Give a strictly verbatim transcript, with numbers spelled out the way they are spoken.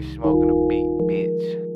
T Boy Smoke on the beat, bitch.